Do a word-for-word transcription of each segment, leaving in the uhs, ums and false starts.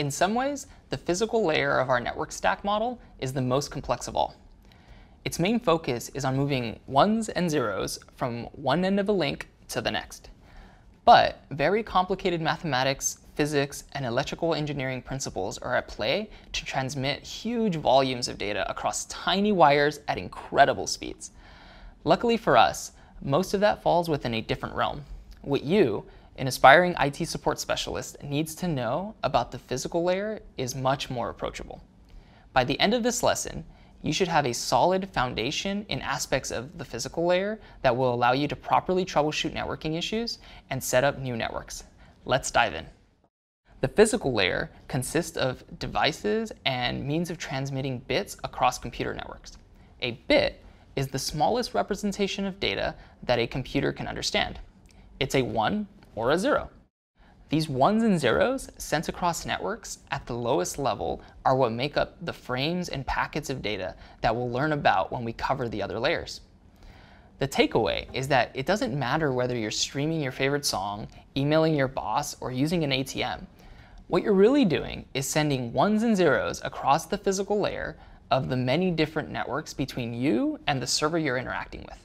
In some ways, the physical layer of our network stack model is the most complex of all. Its main focus is on moving ones and zeros from one end of a link to the next. But very complicated mathematics, physics, and electrical engineering principles are at play to transmit huge volumes of data across tiny wires at incredible speeds. Luckily for us, most of that falls within a different realm. What you, an aspiring I T support specialist, needs to know about the physical layer is much more approachable. By the end of this lesson, you should have a solid foundation in aspects of the physical layer that will allow you to properly troubleshoot networking issues and set up new networks. Let's dive in. The physical layer consists of devices and means of transmitting bits across computer networks. A bit is the smallest representation of data that a computer can understand. It's a one or a zero. These ones and zeros sent across networks at the lowest level are what make up the frames and packets of data that we'll learn about when we cover the other layers. The takeaway is that it doesn't matter whether you're streaming your favorite song, emailing your boss, or using an A T M. What you're really doing is sending ones and zeros across the physical layer of the many different networks between you and the server you're interacting with.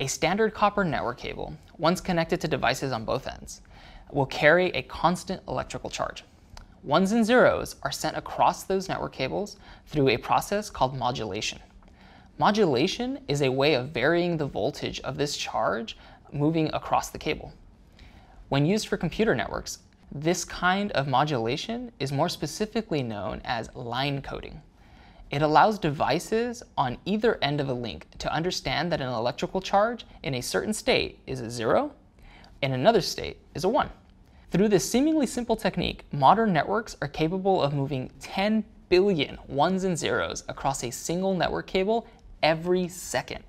A standard copper network cable, once connected to devices on both ends, will carry a constant electrical charge. Ones and zeros are sent across those network cables through a process called modulation. Modulation is a way of varying the voltage of this charge moving across the cable. When used for computer networks, this kind of modulation is more specifically known as line coding. It allows devices on either end of a link to understand that an electrical charge in a certain state is a zero, and another state is a one. Through this seemingly simple technique, modern networks are capable of moving ten billion ones and zeros across a single network cable every second.